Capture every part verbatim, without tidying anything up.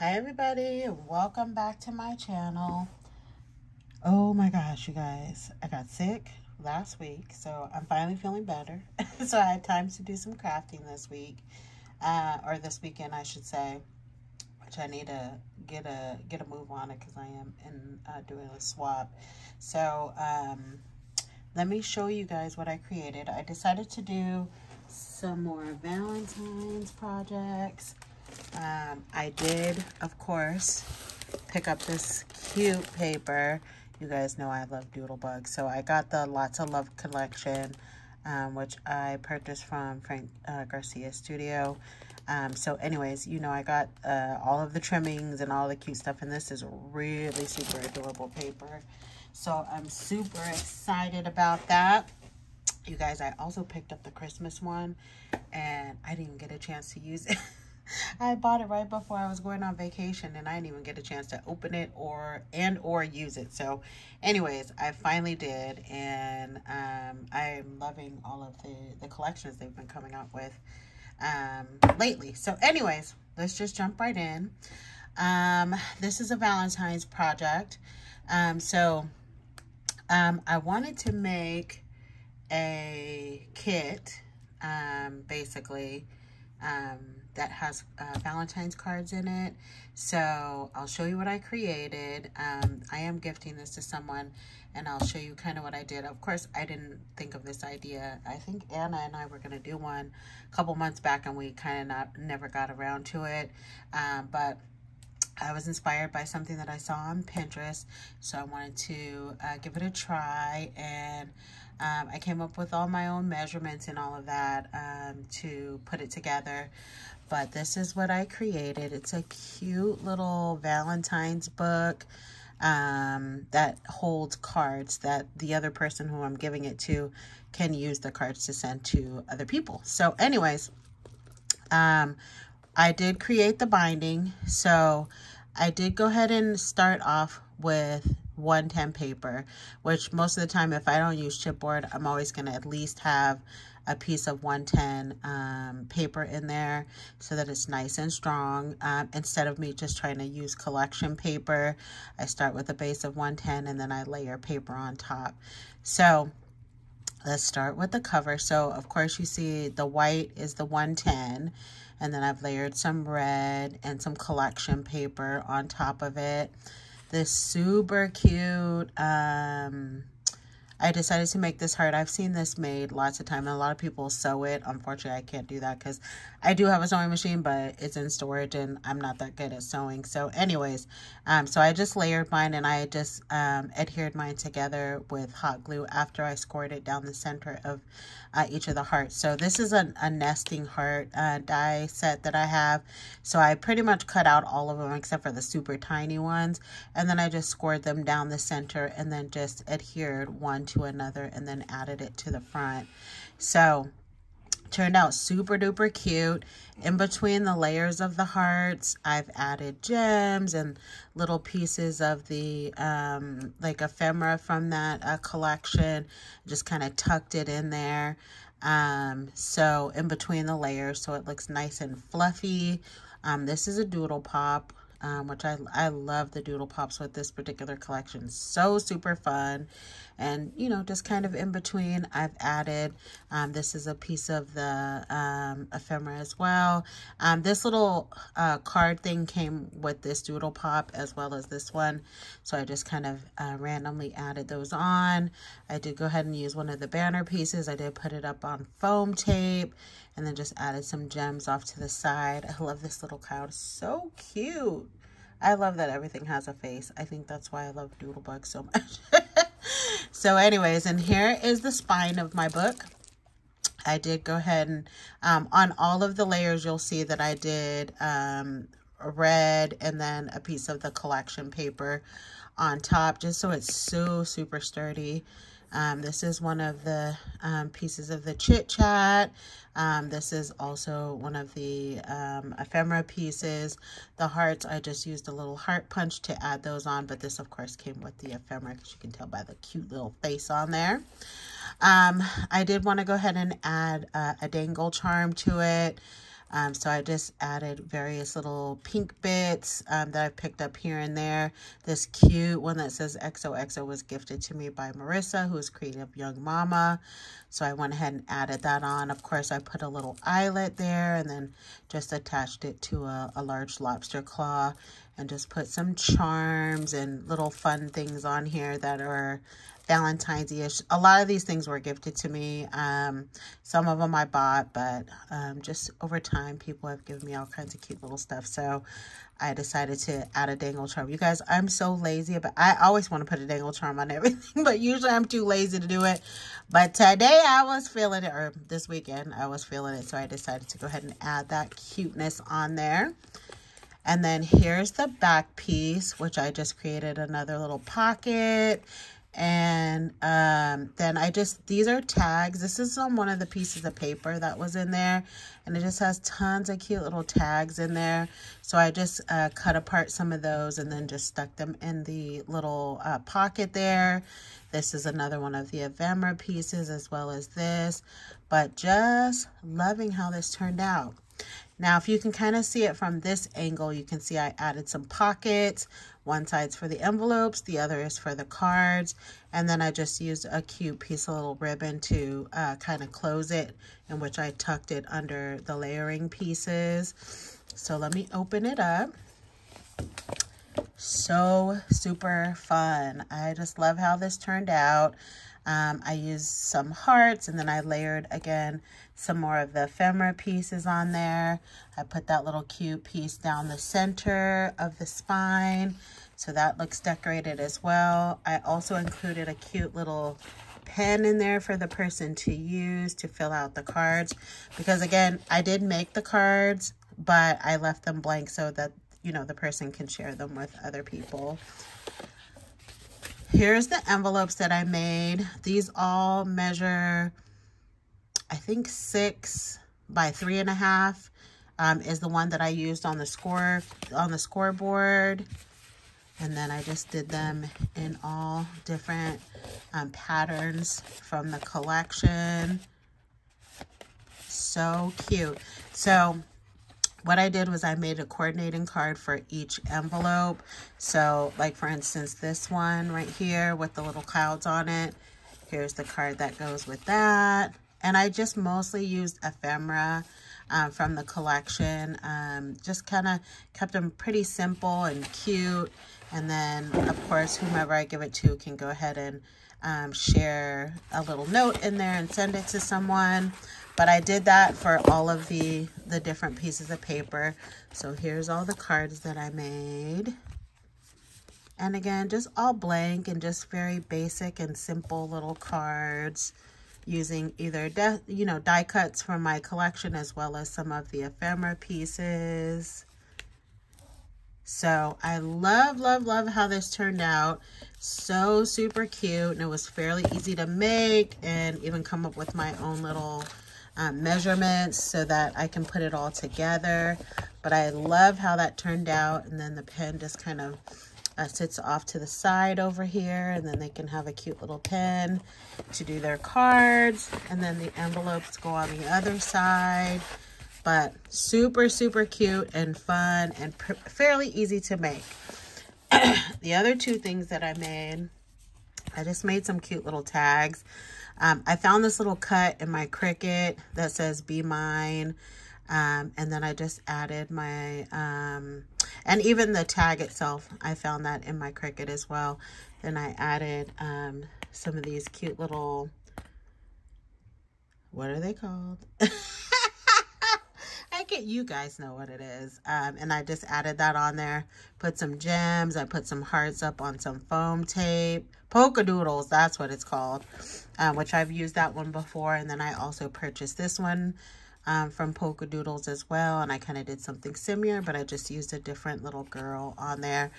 Hi everybody, welcome back to my channel. Oh my gosh, you guys, I got sick last week, so I'm finally feeling better. So I had time to do some crafting this week, uh, or this weekend I should say, which I need to get a get a move on it because I am in uh, doing a swap. So um, let me show you guys what I created. I decided to do some more Valentine's projects. Um, I did, of course, pick up this cute paper. You guys know I love Doodlebug. So I got the Lots of Love collection, um, which I purchased from Frank uh, Garcia Studio. Um, so anyways, you know, I got uh, all of the trimmings and all the cute stuff. And this is really super adorable paper. So I'm super excited about that. You guys, I also picked up the Christmas one and I didn't even get a chance to use it. I bought it right before I was going on vacation and I didn't even get a chance to open it or and or use it. So anyways, I finally did, and um, I'm loving all of the, the collections they've been coming up with um, lately. So anyways, let's just jump right in. Um, this is a Valentine's project. Um, so um, I wanted to make a kit um, basically um, that has uh, Valentine's cards in it. So I'll show you what I created. Um, I am gifting this to someone and I'll show you kind of what I did. Of course, I didn't think of this idea. I think Anna and I were gonna do one a couple months back and we kind of not never got around to it. Um, but I was inspired by something that I saw on Pinterest. So I wanted to uh, give it a try, and Um, I came up with all my own measurements and all of that um, to put it together. But this is what I created. It's a cute little Valentine's book um, that holds cards that the other person who I'm giving it to can use the cards to send to other people. So anyways, um, I did create the binding. So I did go ahead and start off with one ten paper, which most of the time, if I don't use chipboard, I'm always going to at least have a piece of one ten um, paper in there so that it's nice and strong. Um, instead of me just trying to use collection paper, I start with a base of one ten and then I layer paper on top. So let's start with the cover. So of course you see the white is the one ten, and then I've layered some red and some collection paper on top of it. This super cute, um, I decided to make this heart. I've seen this made lots of time and a lot of people sew it. Unfortunately, I can't do that because I do have a sewing machine, but it's in storage and I'm not that good at sewing. So anyways, um, so I just layered mine and I just um, adhered mine together with hot glue after I scored it down the center of uh, each of the hearts. So this is an, a nesting heart uh, die set that I have. So I pretty much cut out all of them except for the super tiny ones. And then I just scored them down the center and then just adhered one to another and then added it to the front. So turned out super duper cute. In between the layers of the hearts, I've added gems and little pieces of the um, like ephemera from that uh, collection. Just kind of tucked it in there. Um, so in between the layers, so it looks nice and fluffy. Um, this is a doodle pop, um, which I, I love the doodle pops with this particular collection. So super fun. And, you know, just kind of in between, I've added, um, this is a piece of the um, ephemera as well. Um, this little uh, card thing came with this doodle pop as well as this one. So I just kind of uh, randomly added those on. I did go ahead and use one of the banner pieces. I did put it up on foam tape and then just added some gems off to the side. I love this little cloud. So cute. I love that everything has a face. I think that's why I love Doodlebug so much. So anyways, and here is the spine of my book. I did go ahead and um, on all of the layers, you'll see that I did um, red and then a piece of the collection paper on top, just so it's so super sturdy. Um, this is one of the um, pieces of the Chit Chat. Um, this is also one of the um, ephemera pieces. The hearts, I just used a little heart punch to add those on, but this of course came with the ephemera because you can tell by the cute little face on there. Um, I did want to go ahead and add uh, a dangle charm to it. Um, so I just added various little pink bits um, that I picked up here and there. This cute one that says X O X O was gifted to me by Marissa, who is Creative Young Mama. So I went ahead and added that on. Of course, I put a little eyelet there and then just attached it to a, a large lobster claw and just put some charms and little fun things on here that are Valentine's-ish. A lot of these things were gifted to me. Um, some of them I bought, but um, just over time, people have given me all kinds of cute little stuff. So I decided to add a dangle charm. You guys, I'm so lazy, but I always want to put a dangle charm on everything, but usually I'm too lazy to do it. But today I was feeling it, or this weekend I was feeling it, so I decided to go ahead and add that cuteness on there. And then here's the back piece, which I just created another little pocket. And um then I just, these are tags. This is on one of the pieces of paper that was in there, and it just has tons of cute little tags in there. So I just uh cut apart some of those and then just stuck them in the little uh, pocket there. This is another one of the ephemera pieces, as well as this, but just loving how this turned out. Now, if you can kind of see it from this angle, you can see I added some pockets. One side's for the envelopes, the other is for the cards. And then I just used a cute piece of little ribbon to uh, kind of close it, in which I tucked it under the layering pieces. So let me open it up. So super fun. I just love how this turned out. Um, I used some hearts, and then I layered again some more of the ephemera pieces on there. I put that little cute piece down the center of the spine, so that looks decorated as well. I also included a cute little pen in there for the person to use to fill out the cards, because again, I did make the cards, but I left them blank so that, you know, the person can share them with other people. Here's the envelopes that I made. These all measure, I think, six by three and a half um, is the one that I used on the score on the scoreboard. And then I just did them in all different um, patterns from the collection. So cute. So what I did was I made a coordinating card for each envelope. So like, for instance, this one right here with the little clouds on it, here's the card that goes with that. And I just mostly used ephemera um, from the collection. Um, just kind of kept them pretty simple and cute. And then, of course, whomever I give it to can go ahead and um, share a little note in there and send it to someone. But I did that for all of the, the different pieces of paper. So here's all the cards that I made. And again, just all blank and just very basic and simple little cards, using either, you know, die cuts from my collection, as well as some of the ephemera pieces. So I love, love, love how this turned out. So super cute. And it was fairly easy to make, and even come up with my own little Um, measurements so that I can put it all together. But I love how that turned out. And then the pen just kind of uh, sits off to the side over here, and then they can have a cute little pen to do their cards, and then the envelopes go on the other side. But super super cute and fun, and fairly easy to make. The other two things that I made, I just made some cute little tags. Um, I found this little cut in my Cricut that says "Be Mine," um, and then I just added my, um, and even the tag itself, I found that in my Cricut as well. Then I added um, some of these cute little, what are they called? I get, you guys know what it is. Um, and I just added that on there, put some gems, I put some hearts up on some foam tape. Polka Doodles, that's what it's called, uh, which I've used that one before. And then I also purchased this one um, from Polka Doodles as well. And I kind of did something similar, but I just used a different little girl on there.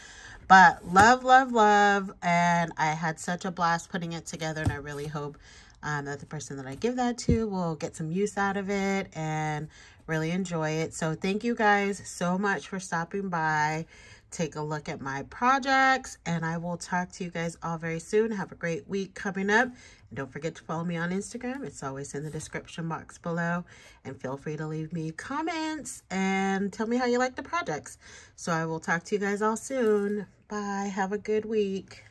But love, love, love. And I had such a blast putting it together. And I really hope um, that the person that I give that to will get some use out of it and really enjoy it. So thank you guys so much for stopping by. Take a look at my projects, and I will talk to you guys all very soon. Have a great week coming up. And don't forget to follow me on Instagram. It's always in the description box below. And feel free to leave me comments and tell me how you like the projects. So I will talk to you guys all soon. Bye. Have a good week.